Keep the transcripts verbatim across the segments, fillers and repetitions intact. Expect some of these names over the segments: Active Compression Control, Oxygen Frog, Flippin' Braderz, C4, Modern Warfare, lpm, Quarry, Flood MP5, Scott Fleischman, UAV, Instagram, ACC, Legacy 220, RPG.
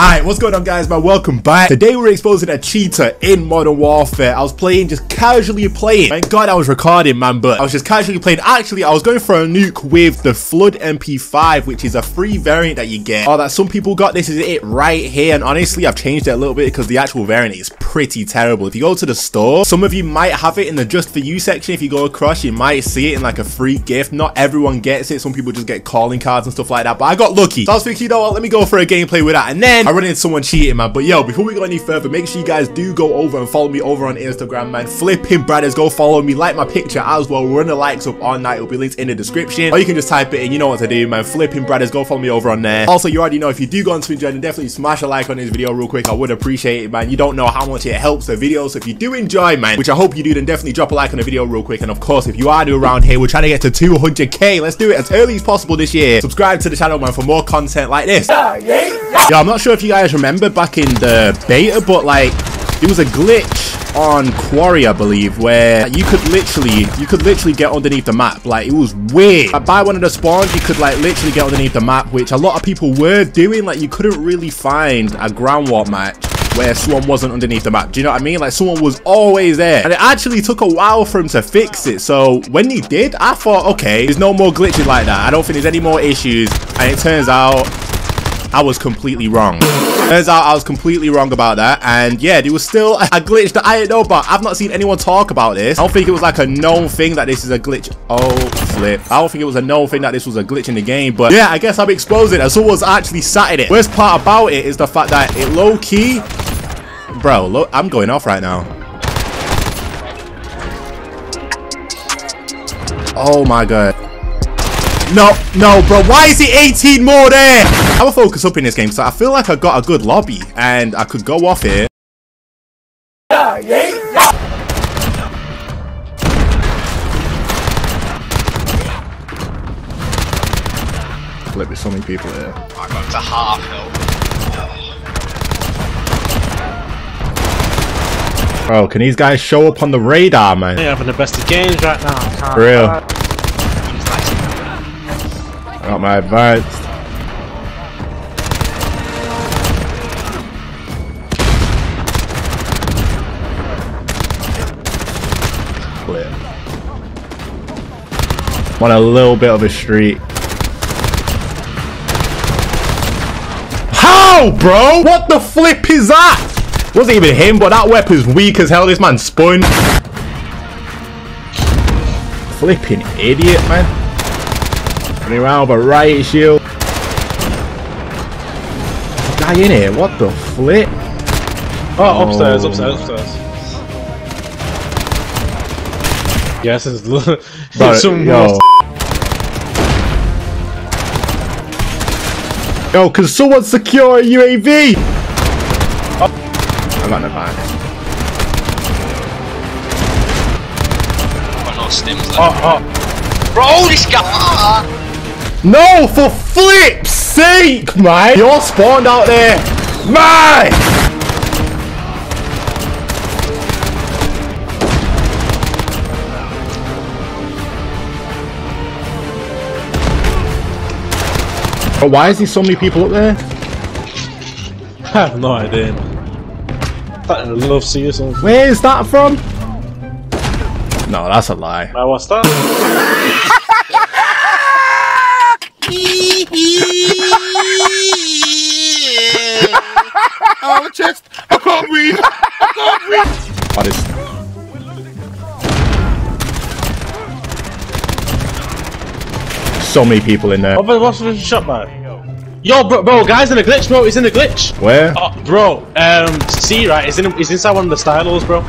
Alright, what's going on guys, man? Welcome back. Today we're exposing a cheater in Modern Warfare. I was playing, just casually playing. Thank God I was recording, man, but I was just casually playing. Actually, I was going for a nuke with the Flood M P five, which is a free variant that you get. Oh, that some people got. This is it right here. And honestly, I've changed it a little bit because the actual variant is pretty terrible. If you go to the store, some of you might have it in the Just For You section. If you go across, you might see it in like a free gift. Not everyone gets it. Some people just get calling cards and stuff like that, but I got lucky. So I was thinking, you know what, let me go for a gameplay with that. And then I run into someone cheating, man. But yo, before we go any further, make sure you guys do go over and follow me over on Instagram, man. Flippin' Braderz, go follow me, like my picture as well. We're running the likes up all night. It'll be linked in the description, or you can just type it in. You know what to do, man. Flippin' Braderz, go follow me over on there. Also, you already know, if you do go on to enjoy, then definitely smash a like on this video real quick. I would appreciate it, man. You don't know how much it helps the video. So if you do enjoy, man, which I hope you do, then definitely drop a like on the video real quick. And of course, if you are new around here, we're trying to get to two hundred K. Let's do it as early as possible this year. Subscribe to the channel, man, for more content like this. Yeah, yeah, yeah. Yo, I'm not sure if you guys remember back in the beta, but like there was a glitch on Quarry, I believe, where you could literally you could literally get underneath the map. Like, it was weird. Like, by one of the spawns, you could like literally get underneath the map, which a lot of people were doing. Like, you couldn't really find a ground war match where someone wasn't underneath the map. Do you know what I mean? Like, someone was always there, and it actually took a while for him to fix it. So when he did, I thought, okay, there's no more glitches like that. I don't think there's any more issues. And it turns out I was completely wrong. Turns out I was completely wrong about that. And yeah, there was still a, a glitch that I didn't know about. I've not seen anyone talk about this. I don't think it was like a known thing that this is a glitch. Oh, flip. I don't think it was a known thing that this was a glitch in the game. But yeah, I guess I'm exposing it, as someone's actually sat in it. Worst part about it is the fact that it low-key... Bro, lo I'm going off right now. Oh my god. No, no, bro. Why is it eighteen more there? I'm gonna focus up in this game, so I feel like I got a good lobby and I could go off here. Yeah, yeah, yeah. Flip, there's so many people here. I got to half health. Bro, can these guys show up on the radar, man? They're having the best of games right now. I can't. For real. I got my advanced. On a little bit of a street. How, bro? What the flip is that? Wasn't even him, but that weapon's weak as hell. This man spun. Flipping idiot, man. Running around with a riot shield. Guy in here. What the flip? Oh, oh. upstairs, upstairs, upstairs. Yes, it's little. Some yo. yo, can someone secure a U A V? Oh. I'm not gonna find it. Oh, oh. Bro, this guy! No, for flip's sake, man! You're spawned out there, man! But why is there so many people up there? I have no idea, man. I love to see you something. Where is that from? No, that's a lie. Now what's that? Oh, my chest! I can't breathe! I can't breathe! What is... So many people in there. Oh, but what's the shot, man? Yo, bro, bro, guys in a glitch, bro. He's in a glitch. Where? Oh, bro, um, see, right? He's in. He's inside one of the silos, bro.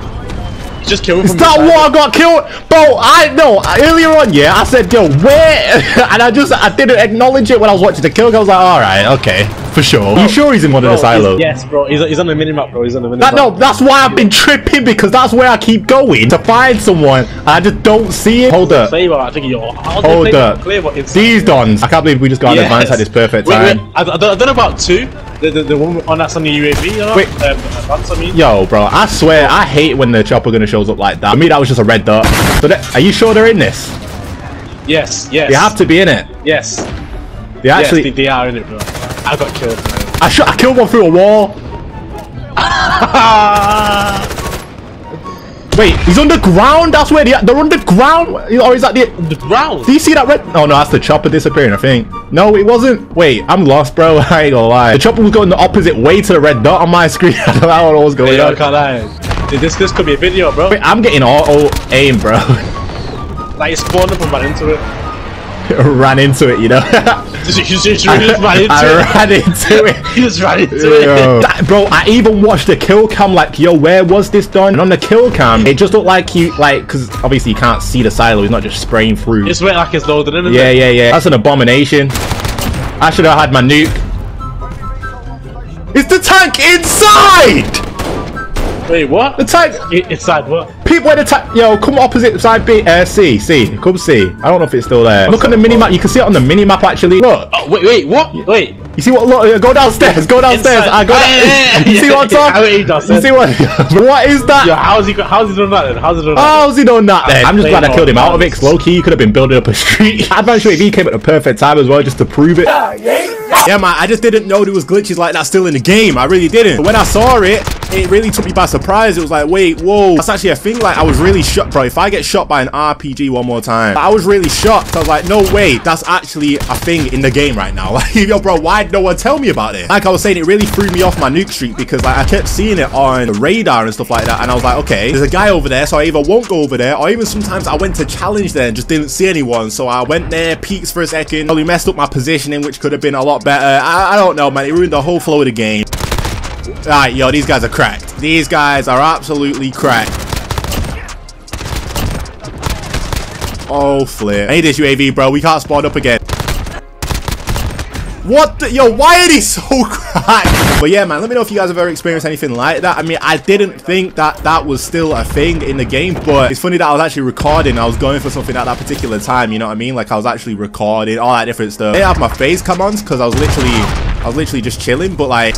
He just killed. Is that what I got killed, bro? I know. Earlier on, yeah, I said, yo, where? And I just, I didn't acknowledge it when I was watching the kill. I was like, all right, okay, for sure. Bro, you sure he's in one bro, of the silos? Yes, bro. He's, he's on the minimap, bro. He's on the minimap. That, no, that's why I've been tripping, because that's where I keep going to find someone. I just don't see it. Hold up. I think you're, Hold up. These dons. I can't believe we just got an yes. advance at this perfect time. Wait, wait. I, I, don't, I don't know about two. The, the, the one on that's on the U A V. You know? Wait. Um, advance, I mean. Yo, bro. I swear, I hate when the chopper gunner shows up like that. I mean, that was just a red dot. So that, are you sure they're in this? Yes. Yes. They have to be in it. Yes. They actually. Yes, they, they are in it, bro. I got killed, man. I shot. I killed one through a wall. Wait, he's underground. That's where they're, they're underground. Or is that the underground? Do you see that red? Oh no, that's the chopper disappearing. I think. No, it wasn't. Wait, I'm lost, bro. I ain't gonna lie. The chopper was going the opposite way to the red dot on my screen. I don't know what was going hey, on. I can't lie. Dude, this this could be a video, bro. Wait, I'm getting auto aim, bro. Like, you spawned up and ran into it. ran into it, you know. you just really I, ran into I it. ran into it. You just ran into yo. it. That, bro, I even watched the kill cam, like, yo, where was this done? And on the kill cam, it just looked like you, like, because obviously you can't see the silo. He's not just spraying through. It's went like it's loaded, isn't yeah, it? Yeah, yeah, yeah. That's an abomination. I should have had my nuke. It's the tank inside! Wait, what? The tank inside what? Where the tank, yo, come opposite side B, uh, C, C, come C. I don't know if it's still there. Look on the mini map. You can see it on the mini map actually. Look. Oh, wait, wait, what? Wait. You see what? Look, go downstairs. Go downstairs. I go. Down you see what's up? You see what? What is that? Yo, how's he? How's he doing that then? How's he doing that? How's he doing that then? I'm just glad I killed him out of it. Low key, you could have been building up a street. Advanced U A V came at the perfect time as well, just to prove it. Yeah, man. I just didn't know there was glitches like that still in the game. I really didn't. But when I saw it, it really took me by surprise. It was like, wait, whoa. That's actually a thing. Like, I was really shocked, bro. If I get shot by an R P G one more time, I was really shocked. I was like, no way. That's actually a thing in the game right now. Like, yo, bro, why did no one tell me about it? Like I was saying, it really threw me off my nuke streak because, like, I kept seeing it on the radar and stuff like that. And I was like, okay, there's a guy over there, so I either won't go over there, or even sometimes I went to challenge there and just didn't see anyone. So I went there, peeks for a second, probably messed up my positioning, which could have been a lot better. I, I don't know, man. It ruined the whole flow of the game. Alright, yo, these guys are cracked. These guys are absolutely cracked. Oh, flip. I need this U A V, bro. We can't spawn up again. What the, yo, why are they so cracked? But yeah, man, let me know if you guys have ever experienced anything like that. I mean, I didn't think that that was still a thing in the game, but it's funny that I was actually recording. I was going for something at that particular time, you know what I mean? Like, I was actually recording, all that different stuff. I didn't have my face come on because I was literally, I was literally just chilling, but like...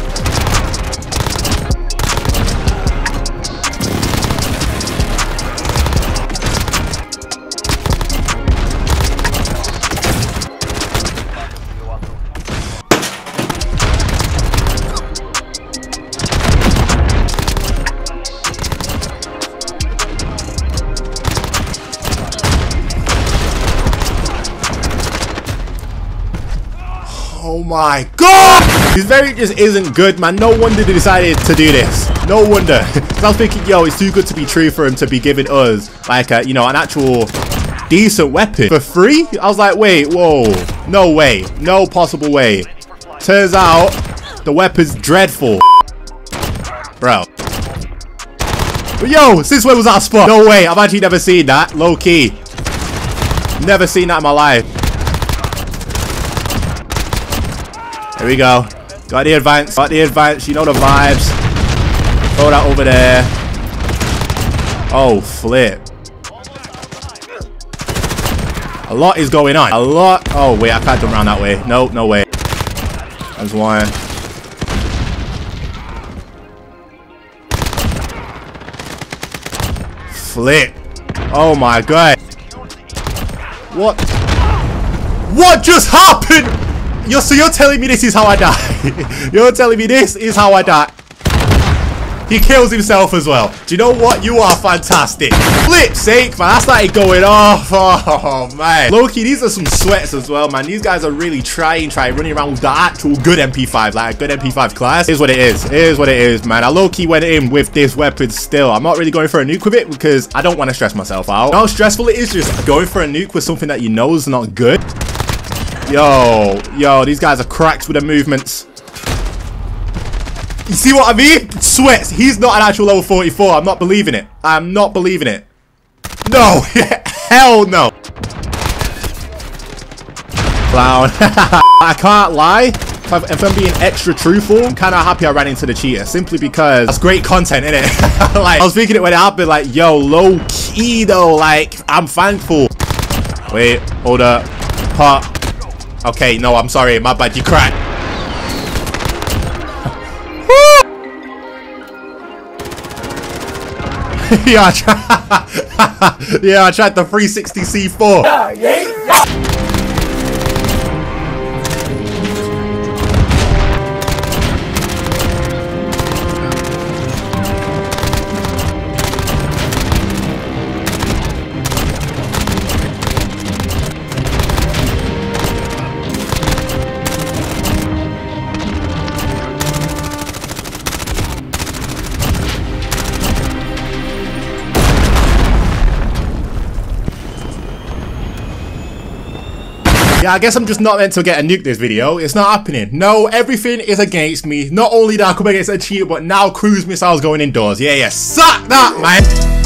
Oh my god! This very just isn't good, man. No wonder they decided to do this. No wonder. I was thinking, yo, it's too good to be true for him to be giving us, like, a, you know, an actual decent weapon for free? I was like, wait, whoa. No way. No possible way. Turns out, the weapon's dreadful. Bro. But yo, since when was that spot? No way. I've actually never seen that. Low key. Never seen that in my life. Here we go. Got the advance. Got the advance. You know the vibes. Throw that over there. Oh, flip. A lot is going on. A lot. Oh, wait. I can't jump around that way. No, no way. There's one. Flip. Oh, my God. What? What just happened? Yo, so you're telling me this is how I die? You're telling me this is how I die? He kills himself as well. Do you know what? You are fantastic. Flip's sake, man. I started going off. Oh, man. Loki, these are some sweats as well, man. These guys are really trying, trying, running around with the actual good M P five, like a good M P five class. Here's what it is. Here's what it is, man. I low-key went in with this weapon still. I'm not really going for a nuke with it because I don't want to stress myself out. How stressful it is just going for a nuke with something that you know is not good. Yo, yo, these guys are cracked with their movements. You see what I mean? Sweats. He's not an actual level forty-four. I'm not believing it. I'm not believing it. No. Hell no. Clown. I can't lie. If I'm, if I'm being extra truthful, I'm kind of happy I ran into the cheater simply because that's great content, innit? Like, I was thinking it when it happened, like, yo, low key though. Like, I'm thankful. Wait, hold up. Pop. Okay, no, I'm sorry, my bad, you cracked. Yeah, I tried. Yeah, I tried the three sixty C four. Yeah, yeah, yeah. Yeah, I guess I'm just not meant to get a nuke this video. It's not happening. No, everything is against me. Not only did I come against a cheater, but now cruise missiles going indoors. Yeah, yeah, suck that, man.